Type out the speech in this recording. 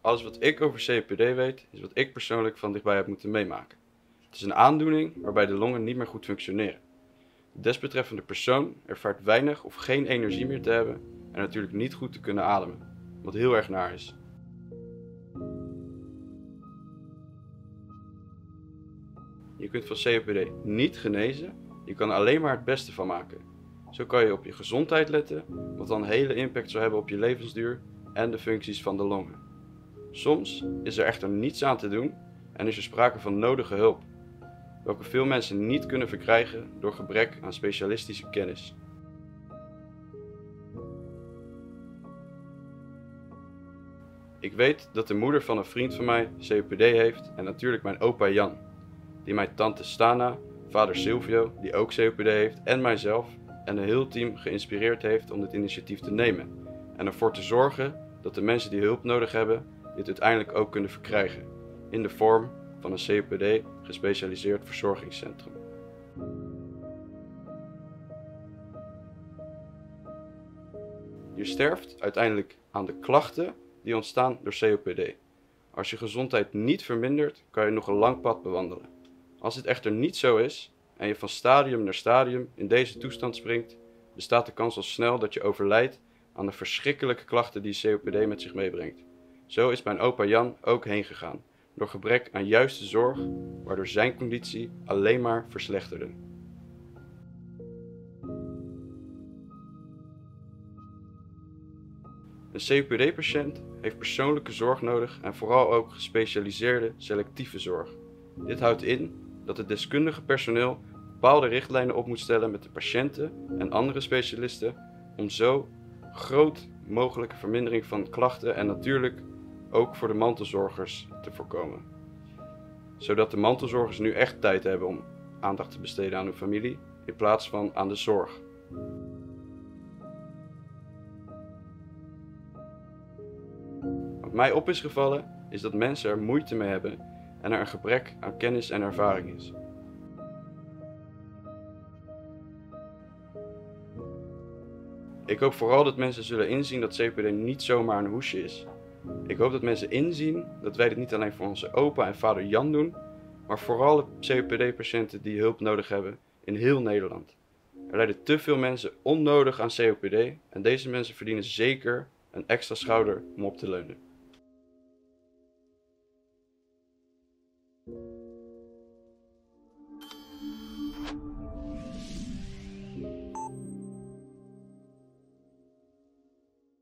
Alles wat ik over COPD weet, is wat ik persoonlijk van dichtbij heb moeten meemaken. Het is een aandoening waarbij de longen niet meer goed functioneren. De desbetreffende persoon ervaart weinig of geen energie meer te hebben en natuurlijk niet goed te kunnen ademen, wat heel erg naar is. Je kunt van COPD niet genezen, je kan er alleen maar het beste van maken. Zo kan je op je gezondheid letten, wat dan een hele impact zal hebben op je levensduur en de functies van de longen. Soms is er echter niets aan te doen en is er sprake van nodige hulp, welke veel mensen niet kunnen verkrijgen door gebrek aan specialistische kennis. Ik weet dat de moeder van een vriend van mij COPD heeft en natuurlijk mijn opa Jan, die mijn tante Stana, vader Silvio, die ook COPD heeft, en mijzelf en een heel team geïnspireerd heeft om dit initiatief te nemen en ervoor te zorgen dat de mensen die hulp nodig hebben dit uiteindelijk ook kunnen verkrijgen in de vorm van een COPD gespecialiseerd verzorgingscentrum. Je sterft uiteindelijk aan de klachten die ontstaan door COPD. Als je gezondheid niet vermindert, kan je nog een lang pad bewandelen. Als dit echter niet zo is en je van stadium naar stadium in deze toestand springt, bestaat de kans al snel dat je overlijdt aan de verschrikkelijke klachten die COPD met zich meebrengt. Zo is mijn opa Jan ook heen gegaan, door gebrek aan juiste zorg, waardoor zijn conditie alleen maar verslechterde. Een COPD-patiënt heeft persoonlijke zorg nodig en vooral ook gespecialiseerde selectieve zorg. Dit houdt in dat het deskundige personeel bepaalde richtlijnen op moet stellen met de patiënten en andere specialisten om zo groot mogelijke vermindering van klachten en natuurlijk ook voor de mantelzorgers te voorkomen. Zodat de mantelzorgers nu echt tijd hebben om aandacht te besteden aan hun familie in plaats van aan de zorg. Wat mij op is gevallen is dat mensen er moeite mee hebben en er een gebrek aan kennis en ervaring is. Ik hoop vooral dat mensen zullen inzien dat COPD niet zomaar een hoesje is. Ik hoop dat mensen inzien dat wij dit niet alleen voor onze opa en vader Jan doen, maar vooral de COPD-patiënten die hulp nodig hebben in heel Nederland. Er lijden te veel mensen onnodig aan COPD en deze mensen verdienen zeker een extra schouder om op te leunen.